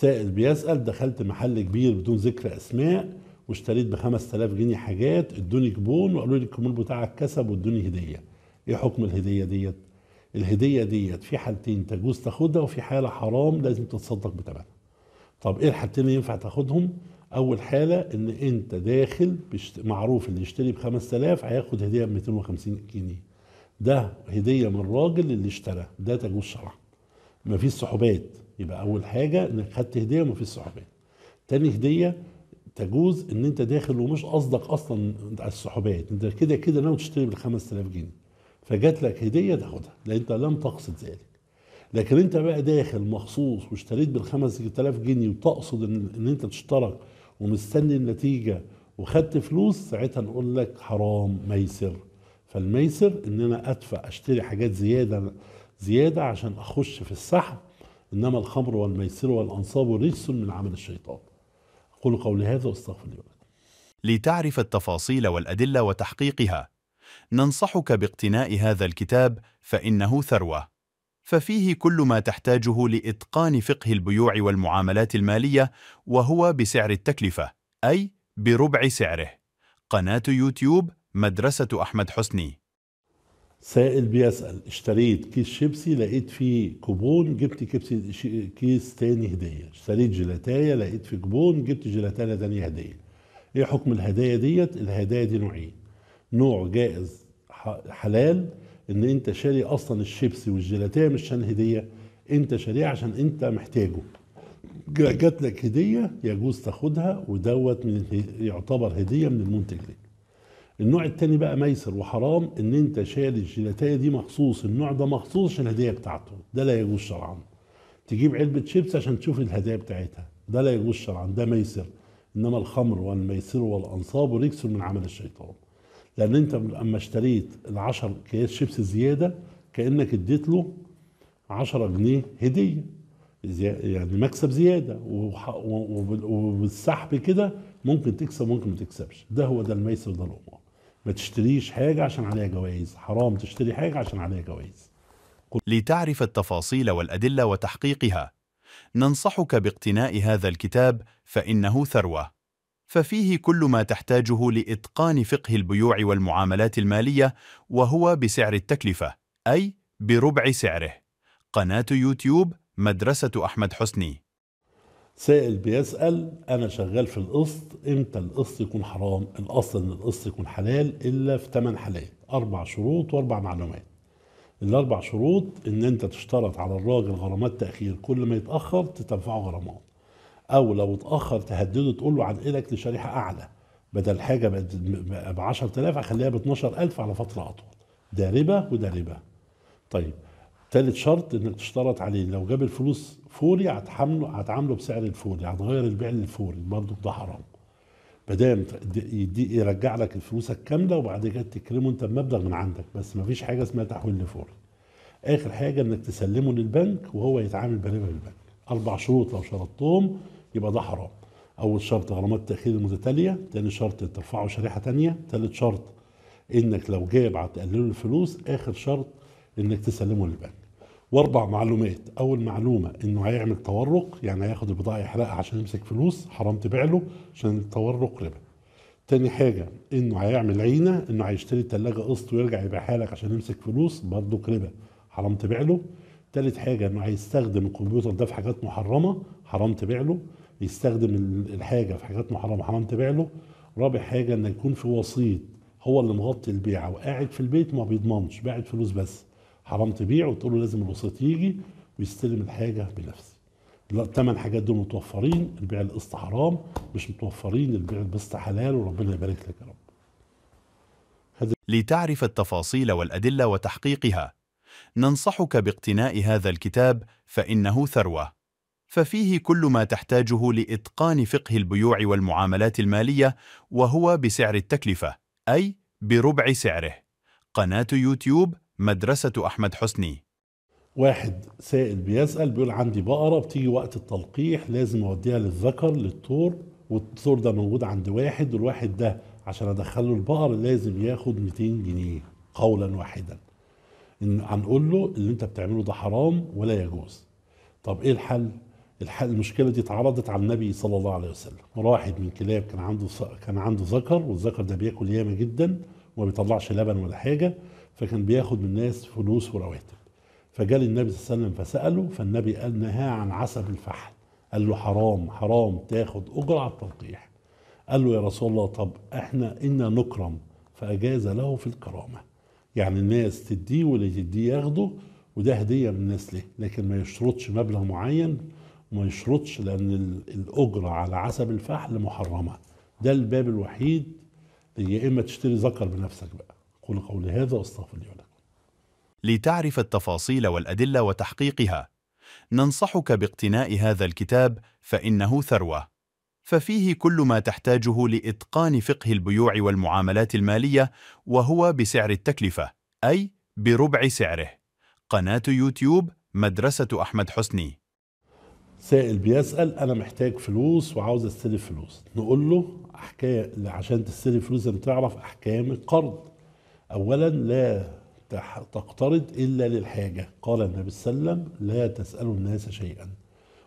سائل بيسأل: دخلت محل كبير بدون ذكر أسماء واشتريت ب 5000 جنيه حاجات، ادوني كوبون وقالوا لي الكوبون بتاعك كسب وادوني هدية، ايه حكم الهدية ديت؟ الهدية ديت في حالتين تجوز تاخدها وفي حالة حرام لازم تتصدق بتمنها. طب ايه الحالتين اللي ينفع تاخدهم؟ أول حالة إن أنت داخل معروف اللي يشتري ب 5000 هياخد هدية ب 250 جنيه. ده هدية من الراجل اللي اشترى، ده تجوز شرعا. مفيش صحوبات، يبقى أول حاجة إنك خدت هدية ومفيش صحوبات. تاني هدية تجوز إن أنت داخل ومش قصدك أصلا على الصحوبات، أنت كده كده ناوي تشتري بال 5000 جنيه. فجات لك هدية تاخدها، لأن أنت لم تقصد ذلك. لكن أنت بقى داخل مخصوص واشتريت بال 5000 جنيه وتقصد إن أنت تشترك ومستني النتيجة وخدت فلوس، ساعتها نقول لك حرام ميسر. فالميسر ان انا ادفع اشتري حاجات زيادة عشان اخش في السحب، انما الخمر والميسر والانصاب رجس من عمل الشيطان. اقول قولي هذا واستغفر لي. لتعرف التفاصيل والادلة وتحقيقها ننصحك باقتناء هذا الكتاب، فانه ثروة، ففيه كل ما تحتاجه لإتقان فقه البيوع والمعاملات المالية، وهو بسعر التكلفة، أي بربع سعره. قناة يوتيوب مدرسة أحمد حسني. سائل بيسأل: اشتريت كيس شيبسي لقيت فيه كوبون، جبت كيس تاني هدية. اشتريت جيلاتاية لقيت فيه كوبون، جبت جيلاتاية تانية هدية. ايه حكم الهدايا ديت؟ الهدايا دي نوعين، نوع جائز حلال ان انت شاري اصلا الشيبسي والجيلاتيه مش عشان هديه، انت شاريه عشان انت محتاجه، جات لك هديه يجوز تاخدها ودوت يعتبر هديه من المنتج لك. النوع الثاني بقى ميسر وحرام، ان انت شاري الجيلاتيه دي مخصوص، النوع ده مخصوص عشان الهديه بتاعته، ده لا يجوز شرعا. تجيب علبه شيبسي عشان تشوف الهدايا بتاعتها، ده لا يجوز شرعا، ده ميسر. انما الخمر والميسر والانصاب رجس من عمل الشيطان، لأن أنت لما اشتريت ال10 أكياس شيبسي زيادة كأنك اديت له 10 جنيه هدية، يعني مكسب زيادة، وبالسحب كده ممكن تكسب ممكن ما تكسبش. ده هو ده الميسر، ده الأمور. ما تشتريش حاجة عشان عليها جوائز، حرام تشتري حاجة عشان عليها جوائز. لتعرف التفاصيل والأدلة وتحقيقها ننصحك باقتناء هذا الكتاب، فإنه ثروة، ففيه كل ما تحتاجه لإتقان فقه البيوع والمعاملات المالية، وهو بسعر التكلفة، أي بربع سعره. قناة يوتيوب مدرسة أحمد حسني. سائل بيسأل: أنا شغال في القسط، إمتى القسط يكون حرام؟ الأصل إن القسط يكون حلال إلا في 8 حالات، 4 شروط و4 معلومات. الأربع شروط إن أنت تشترط على الراجل غرامات تأخير، كل ما يتأخر تدفعه غرامات، او لو اتاخر تهدده تقول له عن ايدك لشريحه اعلى، بدل حاجه ب 10000 اخليها ب 12000 على فتره اطول. ده ربا وده ربا. طيب ثالث شرط انك تشترط عليه لو جاب الفلوس فوري هتعامله بسعر الفوري، هتغير البيع للفوري، برضه ده حرام. ما دام يرجع لك فلوسك كامله وبعد كده تكرمه انت بمبلغ من عندك، بس ما فيش حاجه اسمها تحويل لفوري. اخر حاجه انك تسلمه للبنك وهو يتعامل بربا بالبنك. 4 شروط لو شرطتهم يبقى ده حرام. أول شرط غرامات تأخير المتتالية، تاني شرط ترفعه شريحة تانية، تالت شرط إنك لو جاب هتقلله الفلوس، آخر شرط إنك تسلمه للبنك. وأربع معلومات، أول معلومة إنه هيعمل تورق، يعني هياخد البضاعة يحرقها عشان يمسك فلوس، حرام تبيع له عشان التورق ربا. تاني حاجة إنه هيعمل عينة، إنه هيشتري التلاجة قسط ويرجع يبيعها لك عشان يمسك فلوس، برضه ربا، حرام تبيع له. تالت حاجة إنه هيستخدم الكمبيوتر ده في حاجات محرمة، حرام تبيع له. يستخدم الحاجة في حاجات محرمة، حرام تبيع له. رابع حاجة إنه يكون في وسيط هو اللي مغطي البيعة وقاعد في البيت ما بيضمنش، باعت فلوس بس، حرام تبيع وتقول له لازم الوسيط يجي ويستلم الحاجة بنفسه. ال8 حاجات دول متوفرين، البيع القسط حرام، مش متوفرين البيع القسط حلال، وربنا يبارك لك يا رب. لتعرف التفاصيل والأدلة وتحقيقها ننصحك باقتناء هذا الكتاب، فإنه ثروة، ففيه كل ما تحتاجه لإتقان فقه البيوع والمعاملات المالية، وهو بسعر التكلفة، أي بربع سعره. قناة يوتيوب مدرسة أحمد حسني. واحد سائل بيسأل بيقول: عندي بقرة بتيجي وقت التلقيح، لازم أوديها للذكر للطور، والطور ده موجود عند واحد، والواحد ده عشان أدخله البقر لازم ياخد 200 جنيه قولا واحدا. هنقول له اللي أنت بتعمله ده حرام ولا يجوز. طب إيه الحل؟ المشكله دي اتعرضت على النبي صلى الله عليه وسلم. واحد من كلاب كان عنده ذكر، والذكر ده بياكل ياما جدا وما بيطلعش لبن ولا حاجه، فكان بياخد من الناس فلوس ورواتب. فجاء النبي صلى الله عليه وسلم فساله، فالنبي قال نهاه عن عسب الفحل، قال له حرام حرام تاخد اجره على التلقيح. قال له يا رسول الله طب احنا انا نكرم، فاجاز له في الكرامه، يعني الناس تديه واللي تديه ياخده، وده هديه من الناس له، لكن ما يشترطش مبلغ معين، ما يشرطش، لأن الأجرة على عسب الفحل محرمة. ده الباب الوحيد، يا إما تشتري ذكر بنفسك بقى. قول قولي هذا واستغفر لي ولكم. لتعرف التفاصيل والأدلة وتحقيقها ننصحك باقتناء هذا الكتاب، فإنه ثروة، ففيه كل ما تحتاجه لإتقان فقه البيوع والمعاملات المالية، وهو بسعر التكلفة، أي بربع سعره. قناة يوتيوب مدرسة أحمد حسني. سائل بيسأل أنا محتاج فلوس وعاوز أستلف فلوس، نقول له أحكام، عشان تستلف فلوس لازم تعرف أحكام القرض. أولا لا تقترض إلا للحاجة، قال النبي صلى الله عليه وسلم لا تسألوا الناس شيئا،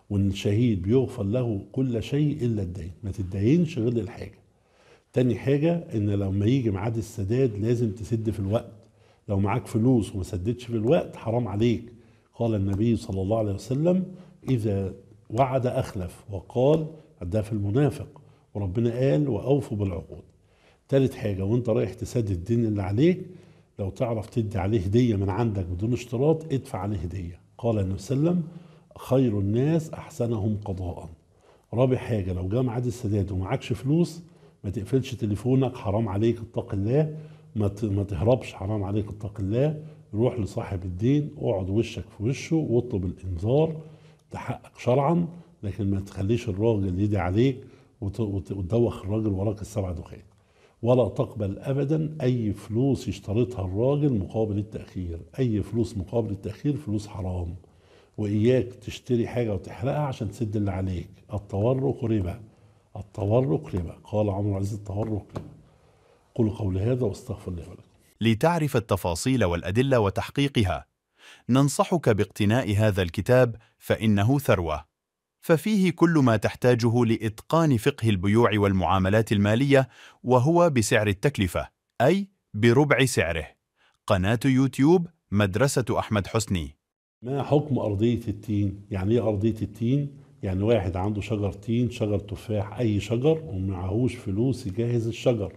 والشهيد بيغفر له كل شيء إلا الدين، ما تدينش غير للحاجة. تاني حاجة إن لما يجي ميعاد السداد لازم تسد في الوقت، لو معاك فلوس وما سدتش في الوقت حرام عليك، قال النبي صلى الله عليه وسلم إذا وعد أخلف، وقال ده في المنافق، وربنا قال وأوفوا بالعقود. تالت حاجة وانت رايح تسدد الدين اللي عليك، لو تعرف تدي عليه هدية من عندك بدون اشتراط ادفع عليه هدية، قال النبي صلى الله عليه وسلم خير الناس أحسنهم قضاء. رابع حاجة لو جاء ميعاد السداد ومعكش فلوس ما تقفلش تليفونك، حرام عليك اتق الله، ما تهربش، حرام عليك اتق الله، روح لصاحب الدين اقعد وشك في وشه واطلب الإنذار، ده حقك شرعا، لكن ما تخليش الراجل يدي عليك وتدوخ الراجل وراك السبع دخان. ولا تقبل ابدا اي فلوس يشترطها الراجل مقابل التاخير، اي فلوس مقابل التاخير فلوس حرام. واياك تشتري حاجه وتحرقها عشان تسد اللي عليك، التورق ربا، التورق ربا، قال عمرو عزيز التورق ربا. قولوا قولي هذا واستغفر الله ولكم. لتعرف التفاصيل والادله وتحقيقها ننصحك باقتناء هذا الكتاب، فإنه ثروة، ففيه كل ما تحتاجه لإتقان فقه البيوع والمعاملات المالية، وهو بسعر التكلفة، أي بربع سعره. قناة يوتيوب مدرسة أحمد حسني. ما حكم أرضية التين؟ يعني إيه أرضية التين؟ يعني واحد عنده شجر تين، شجر تفاح، أي شجر، ومعهوش فلوس يجهز الشجر،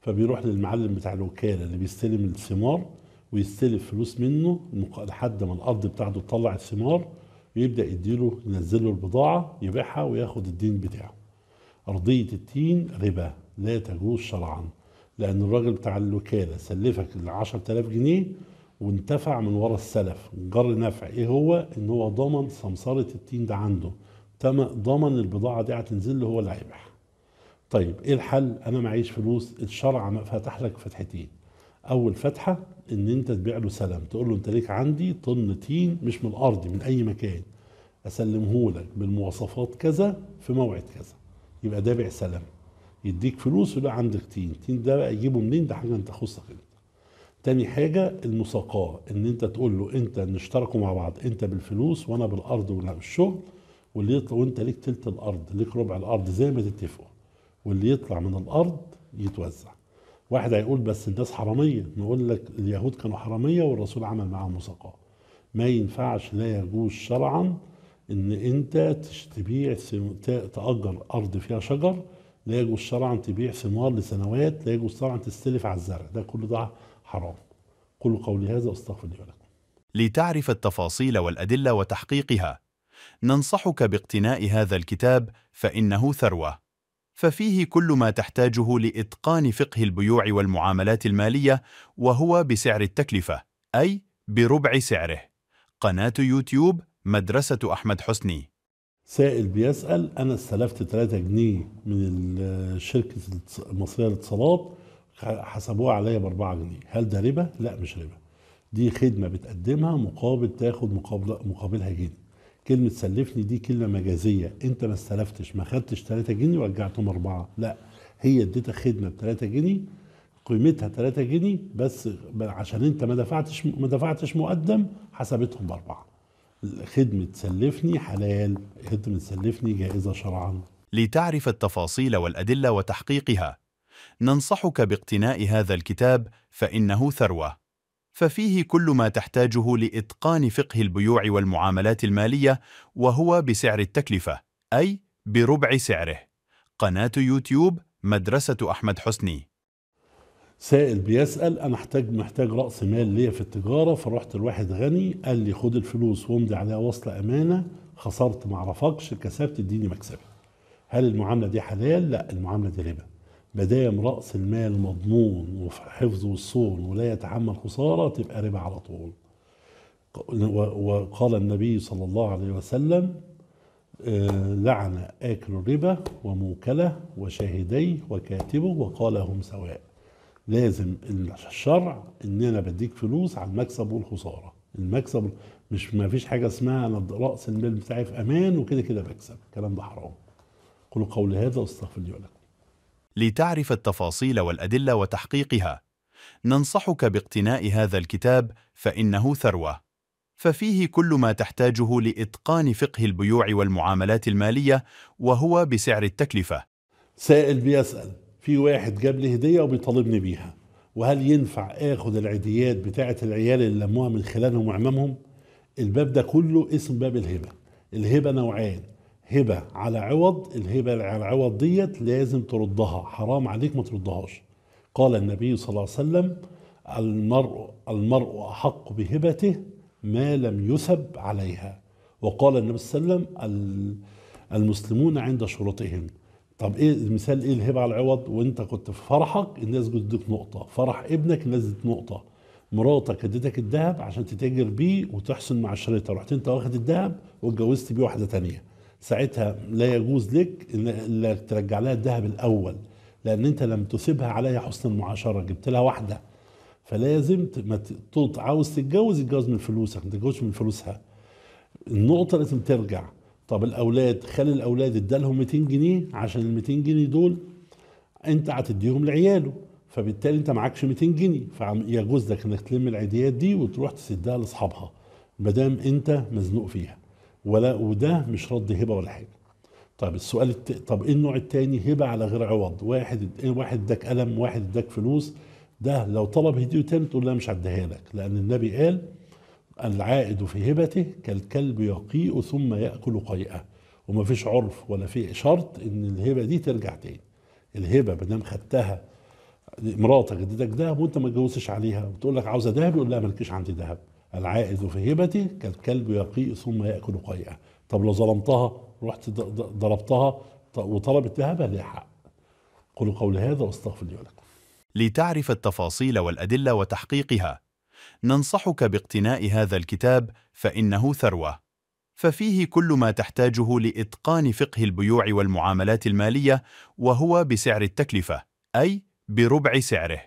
فبيروح للمعلم بتاع الوكالة اللي بيستلم الثمار ويستلف فلوس منه لحد ما الارض بتاعته تطلع الثمار، ويبدا يديله ينزله البضاعه يبيعها وياخد الدين بتاعه. ارضيه التين ربا، لا تجوز شرعا، لان الراجل بتاع الوكاله سلفك ال 10000 جنيه وانتفع من ورا السلف، جر نفع، ايه هو؟ ان هو ضمن سمسره التين ده عنده، ضمن البضاعه دي هتنزل له، هو اللي هيبيعها. طيب ايه الحل؟ انا معيش فلوس، الشرع فتح لك فتحتين. اول فتحه ان انت تبيع له سلم، تقول له انت ليك عندي طن تين مش من الارض، من اي مكان، اسلمه لك بالمواصفات كذا في موعد كذا، يبقى ده بيع سلم، يديك فلوس ولا عندك تين. التين ده بقى يجيبه منين؟ ده حاجه انت تخصك انت. تاني حاجه المساقاه، ان انت تقول له انت نشتركوا مع بعض، انت بالفلوس وانا بالارض وانا بالشغل، واللي يطلع وانت ليك تلت الارض، ليك ربع الارض زي ما تتفقوا، واللي يطلع من الارض يتوزع. واحد هيقول بس الناس حراميه، نقول لك اليهود كانوا حراميه والرسول عمل معاهم مساقاه. ما ينفعش، لا يجوز شرعا ان انت تبيع تاجر ارض فيها شجر، لا يجوز شرعا تبيع ثمار لسنوات، لا يجوز شرعا تستلف على الزرع، ده كله ده حرام. قولوا قولي هذا واستغفر لي ولكم. لتعرف التفاصيل والادله وتحقيقها ننصحك باقتناء هذا الكتاب، فانه ثروه، ففيه كل ما تحتاجه لإتقان فقه البيوع والمعاملات المالية، وهو بسعر التكلفة، أي بربع سعره. قناة يوتيوب مدرسة أحمد حسني. سائل بيسأل أنا استلفت 3 جنيه من الشركة المصرية للاتصالات، حسبوها عليا ب4 جنيه، هل ده ربا؟ لا مش ربا، دي خدمة بتقدمها مقابل تاخد مقابلها جنيه. كلمة سلفني دي كلمة مجازية، أنت ما استلفتش، ما خدتش 3 جنيه ورجعتهم 4، لا، هي اديتك خدمة ب3 جنيه، قيمتها 3 جنيه، بس عشان أنت ما دفعتش مقدم حسبتهم ب4، خدمة تسلفني حلال، خدمة تسلفني جائزة شرعا. لتعرف التفاصيل والأدلة وتحقيقها ننصحك باقتناء هذا الكتاب فإنه ثروة، ففيه كل ما تحتاجه لإتقان فقه البيوع والمعاملات المالية، وهو بسعر التكلفة أي بربع سعره. قناة يوتيوب مدرسة أحمد حسني. سائل بيسأل أنا محتاج رأس مال ليا في التجارة، فرحت لواحد غني قال لي خد الفلوس وامضي عليها وصل أمانة، خسرت معرفكش كسبت اديني مكسبي. هل المعاملة دي حلال؟ لا، المعاملة دي ربا. ما دام رأس المال مضمون وفي حفظه الصون ولا يتحمل خسارة تبقى ربا على طول. وقال النبي صلى الله عليه وسلم لعن آكل الربا وموكله وشاهديه وكاتبه وقال هم سواء. لازم الشرع ان انا بديك فلوس على المكسب والخساره، المكسب مش ما فيش حاجه اسمها انا راس المال بتاعي في امان وكده كده بكسب، الكلام ده حرام. قولوا قولي هذا واستغفر لي ولكم. لتعرف التفاصيل والادله وتحقيقها ننصحك باقتناء هذا الكتاب فانه ثروه، ففيه كل ما تحتاجه لاتقان فقه البيوع والمعاملات الماليه، وهو بسعر التكلفه. سائل بيسأل في واحد جاب لي هدية وبيطالبني بيها، وهل ينفع اخد العيديات بتاعة العيال اللي لموها من خلالهم وعمامهم؟ الباب ده كله اسم باب الهبة. الهبة نوعين، هبة على عوض، الهبة على عوض ديت لازم تردها، حرام عليك ما تردهاش. قال النبي صلى الله عليه وسلم المرء أحق بهبته ما لم يثب عليها. وقال النبي صلى الله عليه وسلم المسلمون عند شروطهم. طب ايه المثال؟ ايه الهبه على العوض؟ وانت كنت في فرحك الناس بتديك نقطه، فرح ابنك الناس ادت نقطه، مراتك ادتك الذهب عشان تتاجر بيه وتحسن مع شريطة، رحت انت واخد الذهب واتجوزت بيه واحده ثانيه، ساعتها لا يجوز لك الا ترجع لها الذهب الاول، لان انت لم تثبها عليها حسن المعاشره، جبت لها واحده، فلازم عاوز تتجوز اتجوز من فلوسك، ما تتجوزش من فلوسها. النقطه لازم ترجع. طب الاولاد، خلي الاولاد ادالهم 200 جنيه عشان ال 200 جنيه دول انت هتديهم لعياله، فبالتالي انت معكش 200 جنيه، فيجوز لك انك تلم العيديات دي وتروح تسدها لاصحابها ما دام انت مزنوق فيها، ولا وده مش رد هبه ولا حاجه. طب السؤال طب ايه النوع الثاني؟ هبه على غير عوض، واحد اداك قلم، واحد اداك فلوس، ده لو طلب هديه تاني تقول لا مش هديها لك، لان النبي قال العائد في هبته كالكلب يقيء ثم يأكل قيئه، وما فيش عرف ولا في شرط ان الهبه دي ترجع تاني. الهبه ما دام خدتها مراتك اديتك دهب وانت ما تجوزتش عليها وتقول لك عاوزه دهب يقول لها مالكيش عندي دهب. العائد في هبته كالكلب يقيء ثم يأكل قيئه. طب لو ظلمتها رحت ضربتها وطلبت دهبها ليها حق. قولوا قولي هذا واستغفر لي ولكم. لتعرف التفاصيل والادله وتحقيقها ننصحك باقتناء هذا الكتاب فإنه ثروة، ففيه كل ما تحتاجه لإتقان فقه البيوع والمعاملات المالية، وهو بسعر التكلفة أي بربع سعره.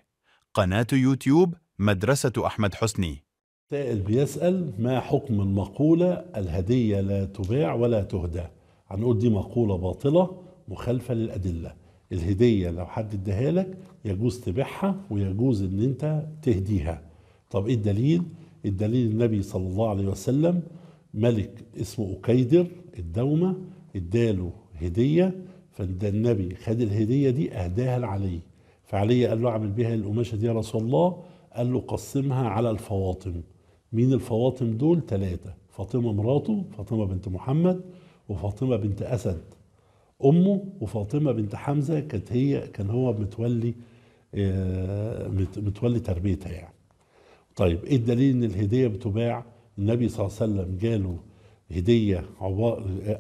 قناة يوتيوب مدرسة أحمد حسني. سائل بيسأل ما حكم المقولة الهدية لا تباع ولا تهدى؟ هنقول دي مقولة باطلة مخالفة للأدلة. الهدية لو حد اداها لك يجوز تبيعها ويجوز ان انت تهديها. طب ايه الدليل؟ الدليل النبي صلى الله عليه وسلم ملك اسمه أكيدر الدومة اداله هدية، فالنبي خد الهدية دي اهداها لعلي، فعلي قال له اعمل بها القماشة دي يا رسول الله، قال له قسمها على الفواطم. مين الفواطم دول؟ 3، فاطمة مراته، فاطمة بنت محمد، وفاطمة بنت أسد أمه، وفاطمة بنت حمزة كان هو متولي تربيتها يعني. طيب ايه الدليل ان الهديه بتباع؟ النبي صلى الله عليه وسلم جاله هديه،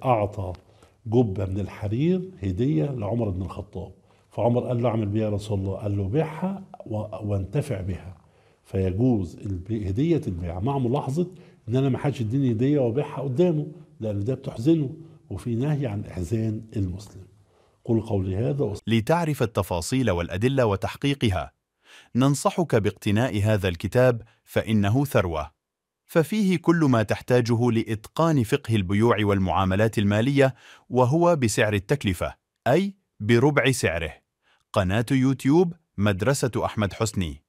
اعطى جبه من الحرير هديه لعمر بن الخطاب، فعمر قال له اعمل بيها يا رسول الله، قال له بيعها وانتفع بها، فيجوز الهديه تتباع مع ملاحظه ان انا ما حدش يديني هديه وابيعها قدامه، لان ده بتحزنه وفي نهي عن احزان المسلم. قل قولي هذا لتعرف التفاصيل والادله وتحقيقها ننصحك باقتناء هذا الكتاب فإنه ثروة، ففيه كل ما تحتاجه لإتقان فقه البيوع والمعاملات المالية، وهو بسعر التكلفة أي بربع سعره. قناة يوتيوب مدرسة أحمد حسني.